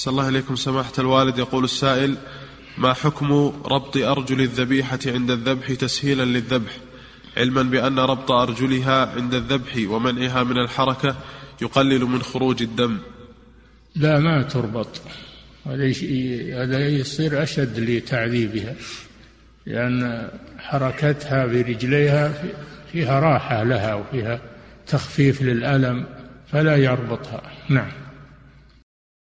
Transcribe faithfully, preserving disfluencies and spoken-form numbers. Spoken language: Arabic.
أحسن الله إليكم سماحة الوالد. يقول السائل: ما حكم ربط أرجل الذبيحة عند الذبح تسهيلا للذبح، علما بأن ربط أرجلها عند الذبح ومنعها من الحركة يقلل من خروج الدم؟ لا، ما تربط، هذا يصير أشد لتعذيبها، لأن حركتها برجليها فيها راحة لها وفيها تخفيف للألم، فلا يربطها. نعم.